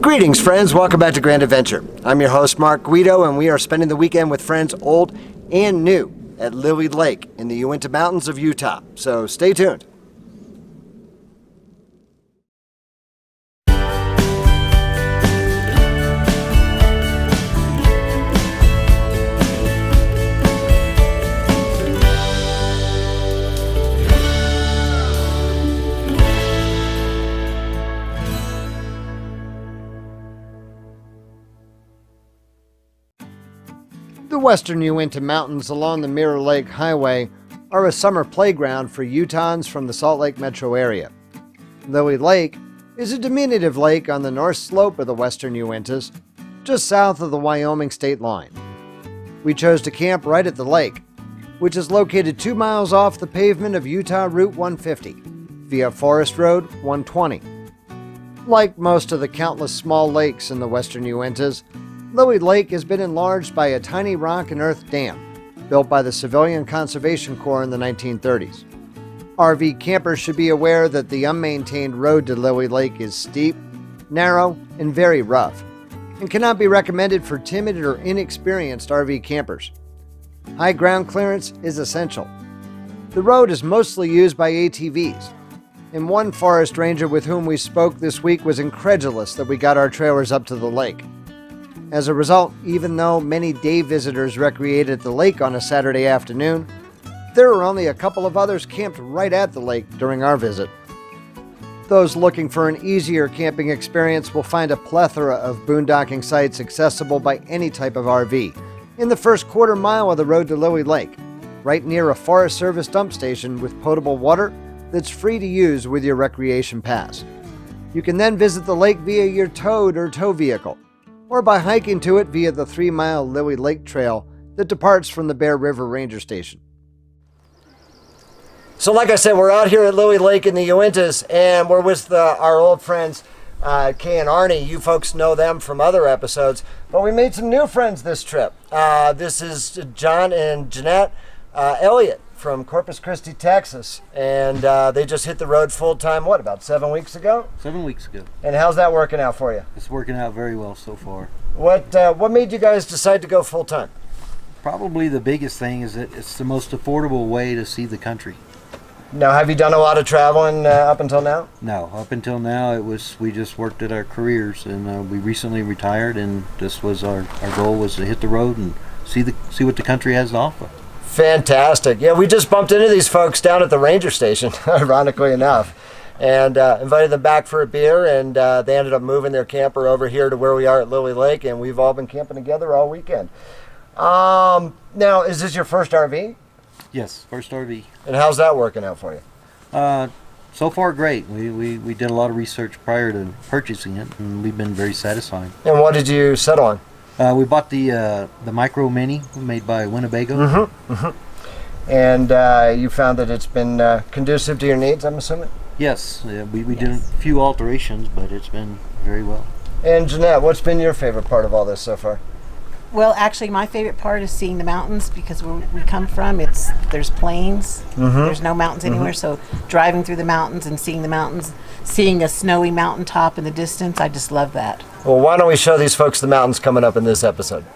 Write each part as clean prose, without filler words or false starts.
Greetings, friends. Welcome back to Grand Adventure. I'm your host, Mark Guido, and we are spending the weekend with friends old and new at Lily Lake in the Uinta Mountains of Utah. So stay tuned. The western Uinta Mountains along the Mirror Lake Highway are a summer playground for Utahns from the Salt Lake metro area. Lily Lake is a diminutive lake on the north slope of the western Uintas, just south of the Wyoming state line. We chose to camp right at the lake, which is located 2 miles off the pavement of Utah Route 150 via Forest Road 120. Like most of the countless small lakes in the western Uintas, Lily Lake has been enlarged by a tiny rock and earth dam built by the Civilian Conservation Corps in the 1930s. RV campers should be aware that the unmaintained road to Lily Lake is steep, narrow, and very rough, and cannot be recommended for timid or inexperienced RV campers. High ground clearance is essential. The road is mostly used by ATVs, and one forest ranger with whom we spoke this week was incredulous that we got our trailers up to the lake. As a result, even though many day visitors recreated at the lake on a Saturday afternoon, there were only a couple of others camped right at the lake during our visit. Those looking for an easier camping experience will find a plethora of boondocking sites accessible by any type of RV in the first quarter mile of the road to Lily Lake, right near a Forest Service dump station with potable water that's free to use with your recreation pass. You can then visit the lake via your towed or tow vehicle, or by hiking to it via the 3-mile Lily Lake Trail that departs from the Bear River Ranger Station. So like I said, we're out here at Lily Lake in the Uintas, and we're with our old friends Kay and Arnie. You folks know them from other episodes, but we made some new friends this trip. This is John and Jeanette Elliott from Corpus Christi, Texas, and they just hit the road full-time, what, about 7 weeks ago? 7 weeks ago. And how's that working out for you? It's working out very well so far. What made you guys decide to go full-time? Probably the biggest thing is that it's the most affordable way to see the country. Now, have you done a lot of traveling up until now? No, up until now we just worked at our careers, and we recently retired, and this was our goal, was to hit the road and see what the country has to offer. Fantastic. Yeah, we just bumped into these folks down at the ranger station, ironically enough, and invited them back for a beer, and they ended up moving their camper over here to where we are at Lily Lake, and we've all been camping together all weekend. Now, is this your first RV? Yes, first RV. And how's that working out for you? So far, great. We did a lot of research prior to purchasing it, and we've been very satisfied. And what did you settle on? We bought the Micro Mini made by Winnebago. Mm-hmm, mm-hmm. And you found that it's been conducive to your needs, I'm assuming? Yes. We did a few alterations, but it's been very well. And Jeanette, what's been your favorite part of all this so far? Well, actually, my favorite part is seeing the mountains, because where we come from, there's plains. Mm-hmm. There's no mountains anywhere, so driving through the mountains and seeing the mountains, seeing a snowy mountaintop in the distance, I just love that. Well, why don't we show these folks the mountains coming up in this episode?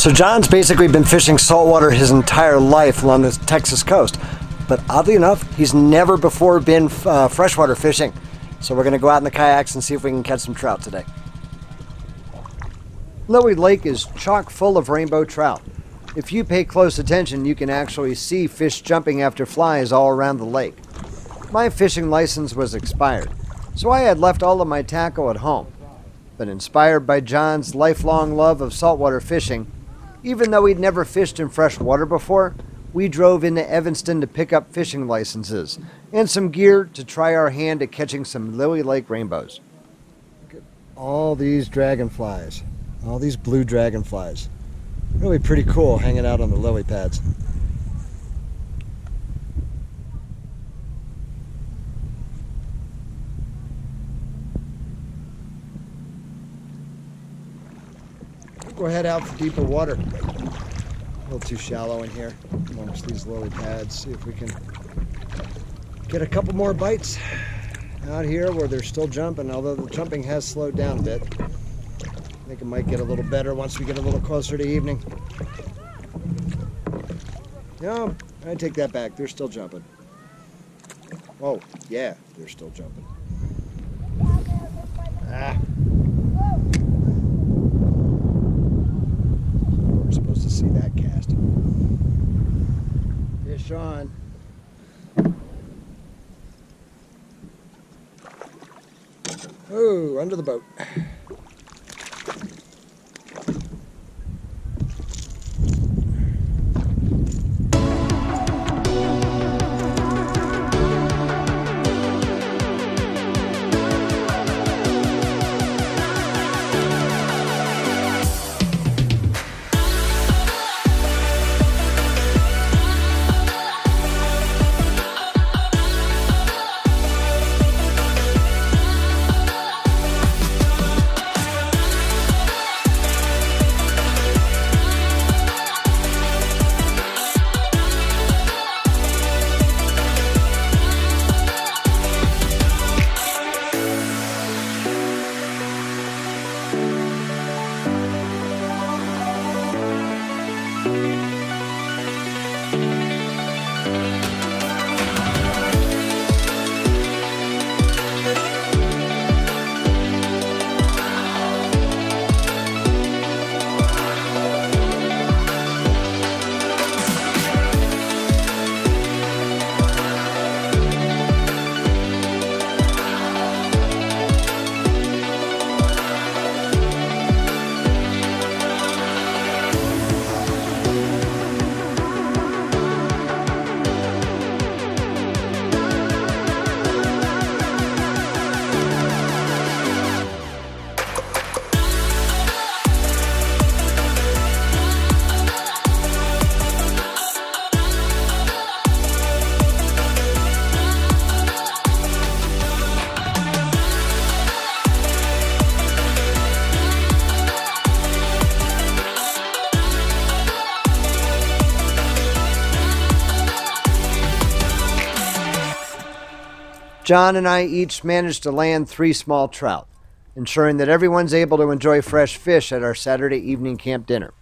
So John's basically been fishing saltwater his entire life along the Texas coast, but oddly enough, he's never before been freshwater fishing. So we're gonna go out in the kayaks and see if we can catch some trout today. Lily Lake is chock full of rainbow trout. If you pay close attention, you can actually see fish jumping after flies all around the lake. My fishing license was expired, so I had left all of my tackle at home. But inspired by John's lifelong love of saltwater fishing, even though he'd never fished in fresh water before, we drove into Evanston to pick up fishing licenses and some gear to try our hand at catching some Lily Lake rainbows. Look at all these dragonflies, all these blue dragonflies. Really pretty cool hanging out on the lily pads. We'll head out for deeper water. A little too shallow in here amongst these lily pads. See if we can get a couple more bites out here where they're still jumping, although the jumping has slowed down a bit. I think it might get a little better once we get a little closer to evening. No, I take that back. They're still jumping. Oh, yeah, they're still jumping. Ah. See that cast. Fish on. Oh, under the boat. John and I each managed to land 3 small trout, ensuring that everyone's able to enjoy fresh fish at our Saturday evening camp dinner.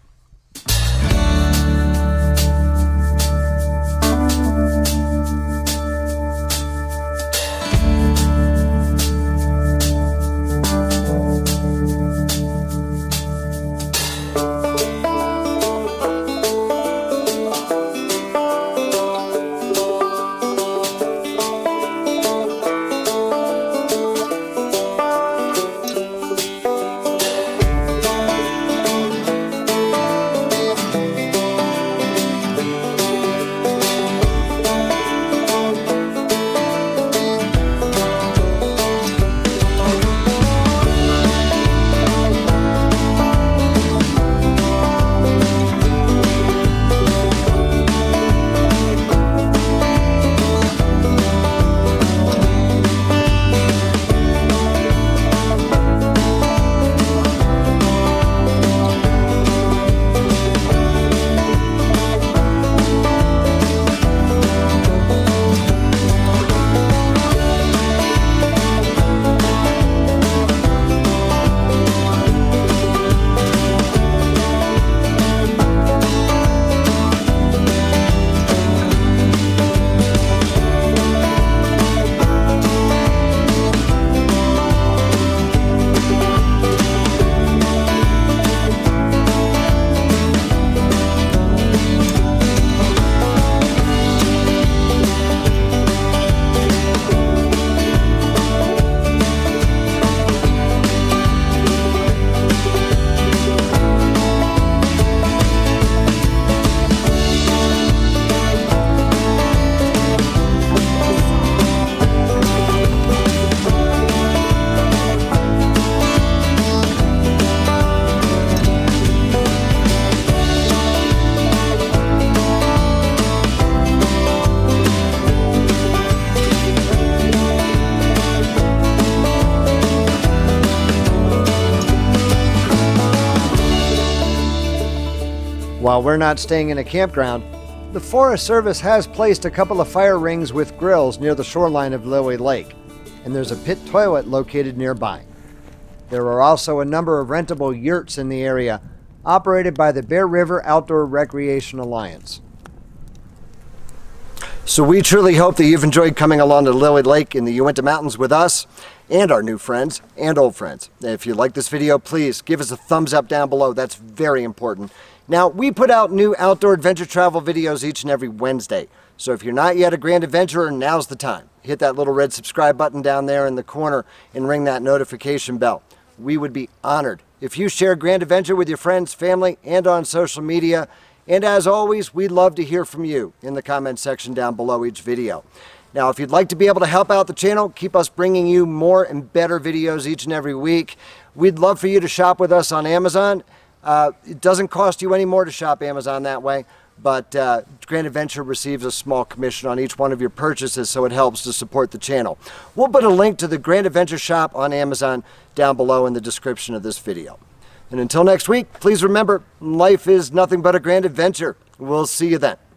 While we're not staying in a campground, the Forest Service has placed a couple of fire rings with grills near the shoreline of Lily Lake, and there's a pit toilet located nearby. There are also a number of rentable yurts in the area, operated by the Bear River Outdoor Recreation Alliance. So we truly hope that you've enjoyed coming along to Lily Lake in the Uinta Mountains with us and our new friends and old friends. If you like this video, please give us a thumbs up down below. That's very important. Now, we put out new outdoor adventure travel videos each and every Wednesday. So if you're not yet a Grand Adventurer, now's the time. Hit that little red subscribe button down there in the corner and ring that notification bell. We would be honored if you share Grand Adventure with your friends, family, and on social media. And as always, we'd love to hear from you in the comment section down below each video. Now, if you'd like to be able to help out the channel, keep us bringing you more and better videos each and every week, we'd love for you to shop with us on Amazon. It doesn't cost you any more to shop Amazon that way, but Grand Adventure receives a small commission on each one of your purchases, so it helps to support the channel. We'll put a link to the Grand Adventure shop on Amazon down below in the description of this video. And until next week, please remember, life is nothing but a grand adventure. We'll see you then.